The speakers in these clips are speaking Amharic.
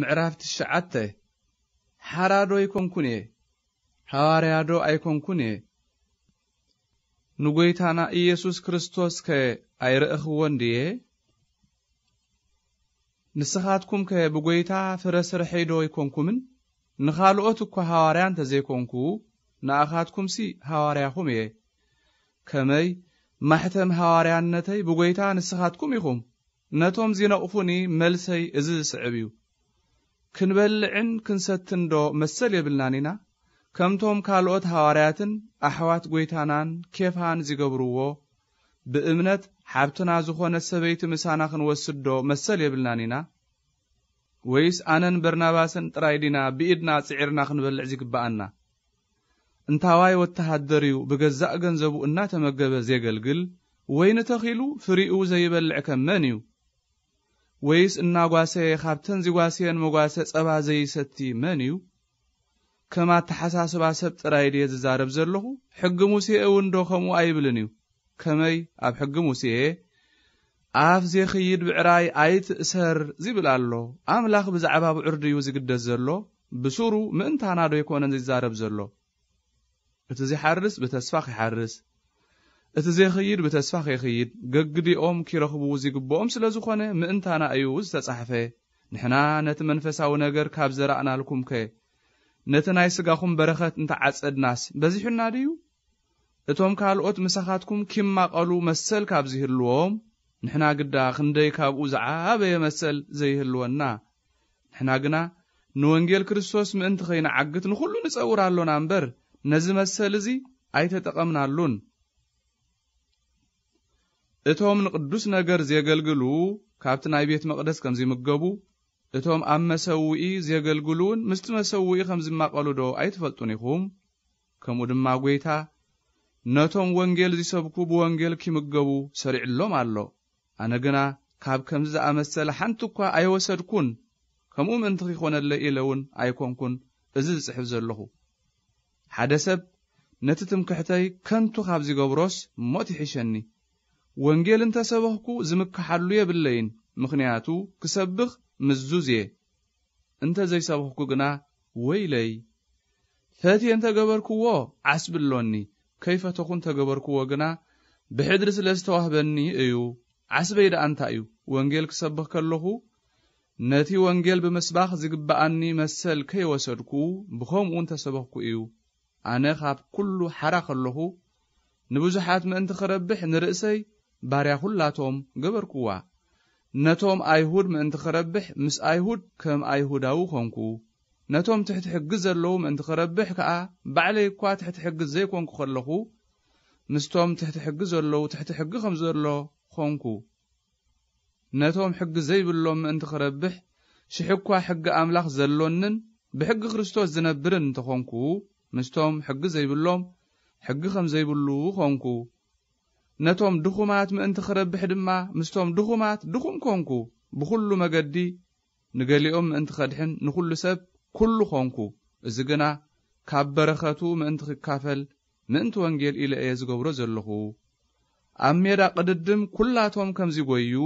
ምዕራፍ 9 ሓራዶ ይኮንኩኔ ሓዋርያዶ ኣይኮንኩኔ ንጎይታና ኢየሱስ ክርስቶስ ከ ኣይርእኽ ወንድየ ንስኻትኩም ከ ብጎይታ ፍረስር ሄዶ ይኮንኩምን ንኻልኦት እኮ ሓዋርያን ተዘይኮንኩ ንኣኻትኩምሲ ሓዋርያኹም እየ ከመይ ማሕተም ሓዋርያነተይ ብጎይታ ንስኻትኩም ኢኹም ነቶም ዚነቕፉኒ መልሰይ እዚ ስዕብ እዩ ክንበልዕን ክንሰትን ዶ መሰል የብልናኒና ከምቶም ካልኦት ሐዋርያትን አሕዋት ጎይታናን ኬፋን ዝገብሩዎ በእምነት ሐብትና ዝኾነ ሰበይት ምሳና ክንወስዶ መሰል የብልናኒና ወይስ አነን በርናባስን ጥራይዲና ብኢድና ጽዕርና ክንበልዕ ዝግባአና እንታዋይ ወተሃደሪው በገዛእ ገንዘቡ እና ተመገበ ዘገልግል ወይን ተኺሉ ፍሪኡ ዘይበልዕ ከመን እዩ ወይስ እናጓሰ ኻብተን ዝጓሰን መጓሰ ጸባ ዘይሰቲ መን እዩ ከማ ተሐሳስባ ሰብ ጥራይድ የዝዛረብ ዘለኹ ሕግ ሙሴ እውን ዶ ከምኡ ኣይብልን እዩ ከመይ ኣብ ሕግ ሙሴ ኣፍ ዘኽይድ ብዕራይ ኣይትእሰር ዝብል ኣሎ ኣምላኽ ብዛዕባ ብዕርድ እዩ ዝግደስ ዘሎ ብሱሩ ምእንታና ዶ ይኮነን ዝዛረብ ዘሎ እቲ ዝሓርስ ብተስፋ ክሓርስ እቲ ዘኽይድ ብተስፋ ክኽይድ ገግዲኦም ኪረኽቡ ዝግብኦም ስለ ዝኾነ ምእንታና እዩ ዝተጻሕፈ ንሕና ነቲ መንፈሳዊ ነገር ካብ ዘራእናልኩም ከ ነተናይ ስጋኹም በረኸት እንተዓጽድናስ በዚሕና ዲዩ እቶም ካልኦት መሰኻትኩም ኪማቐሉ መሰል ካብ ዝህልዎም ንሕና ግዳ ክንደይ ካብኡ ዝዓበየ መሰል ዘይህልወና ንሕና ግና ንወንጌል ክርስቶስ ምእንቲ ኸይናዓግት ንኹሉ ንጸውር ኣሎና እምበር ነዚ መሰል እዚ ኣይተጠቐምናሉን እቶም ንቅዱስ ነገር ዘገልግሉ ካብቲ ናይ ቤት መቅደስ ከም ዝምገቡ እቶም ኣብ መሰውኢ ዘገልግሉን ምስቲ መሰውኢ ከም ዝማቐሉ ዶ ኣይትፈልጡን ኢኹም ከምኡ ድማ ጐይታ ነቶም ወንጌል ዝሰብኩ ብወንጌል ኪምገቡ ሰሪዕሎም ኣሎ ኣነ ግና ካብ ከምዚ ዝኣመሰለ ሓንቲ እኳ ኣይወሰድኩን ከምኡ ምእንቲ ኺኾነለ ኢለውን ኣይኮንኩን እዚ ዝጽሕፍ ዘለኹ ሓደ ሰብ ነቲ ትምክሕተይ ከንቱ ካብ ዝገብሮስ ሞት ይሕሸኒ ወንጌል እንተሰበኽኩ ዝምክሓሉ የብለይን ምኽንያቱ ክሰብኽ ምዝዙዝየ እንተ ዘይሰብኽኩ ግና ወይለይ ፈትየ እንተገበርክዎ ዓስብሎኒ ከይፈተኹን ተገበርክዎ ግና ብሕድሪ ስለ ዝተዋህበኒ እዩ ዓስበይ ደኣ እንታይ እዩ ወንጌል ክሰብኽ ከለኹ ነቲ ወንጌል ብምስባኽ ዝግባአኒ መሰል ከይወሰድኩ ብኸምኡ እንተሰበኽኩ እዩ ኣነ ካብ ኩሉ ሓራ ከለኹ ንብዙሓት ምእንቲ ክረብሕ ንርእሰይ ባርያ ሁላቶም ገበርክዋ ነቶም ኣይሁድ ምእንቲ ክረብሕ ምስ ኣይሁድ ከም ኣይሁዳዊ ኾንኩ ነቶም ትሕቲ ሕጊ ዘለዉ ምእንቲ ክረብሕ ከዓ ባዕለይ እኳ ትሕቲ ሕጊ ዘይኮንኩ ከለኹ ምስቶም ትሕቲ ሕጊ ዘለዉ ትሕቲ ሕጊ ከም ዘሎ ኾንኩ ነቶም ሕጊ ዘይብሎም ምእንቲ ክረብሕ ሽሕ እኳ ሕጊ ኣምላኽ ዘሎንን ብሕጊ ክርስቶስ ዝነብርን እንተኾንኩ ምስቶም ሕጊ ዘይብሎም ሕጊ ከም ዘይብሉ ኾንኩ ነቶም ድኹማት ምእንቲ ክረብሕ ድማ ምስቶም ድኹማት ድኹም ኮንኩ ብኹሉ መገዲ ንገሊኦም ምእንቲ ኸድሕን ንኹሉ ሰብ ኩሉ ኮንኩ እዚ ግና ካብ በረኸቱ ምእንቲ ክካፈል ምእንቲ ወንጌል ኢለ እየ ዝገብሮ ዘለኹ ኣብ ሜዳ ቅድድም ኩላቶም ከም ዝጐዩ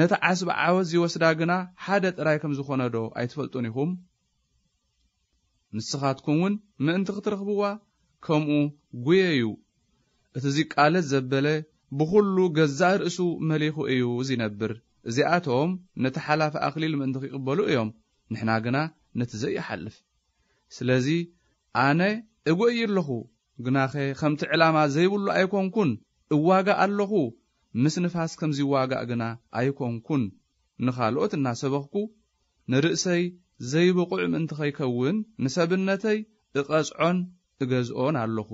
ነቲ ዓስብ ዓወት ዝወስዳ ግና ሓደ ጥራይ ከም ዝኾነ ዶ ኣይትፈልጡን ኢኹም ንስኻትኩም እውን ምእንቲ ክትረኽብዋ ከምኡ ጒየዩ እቲ ዝቃለስ ዘበለ ብኹሉ ገዛእ ርእሱ መሊኹ እዩ ዝነብር እዚኣቶም ነቲ ሓላፊ ኣኽሊል ምእንቲ ይቕበሉ እዮም ንሕና ግና ነቲ ዘይሓልፍ ስለዚ ኣነ እጐይ ኣለኹ ግናኸ ከምቲ ዕላማ ዘይብሉ ኣይኮንኩን እዋጋእ ኣለኹ ምስ ንፋስ ከምዚ ዋጋእ ግና ኣይኮንኩን ንኻልኦት እናሰበኽኩ ንርእሰይ ዘይብቑዕ ምእንቲ ኸይከውን ንሰብነተይ እቐጽዖን እገዝኦን ኣለኹ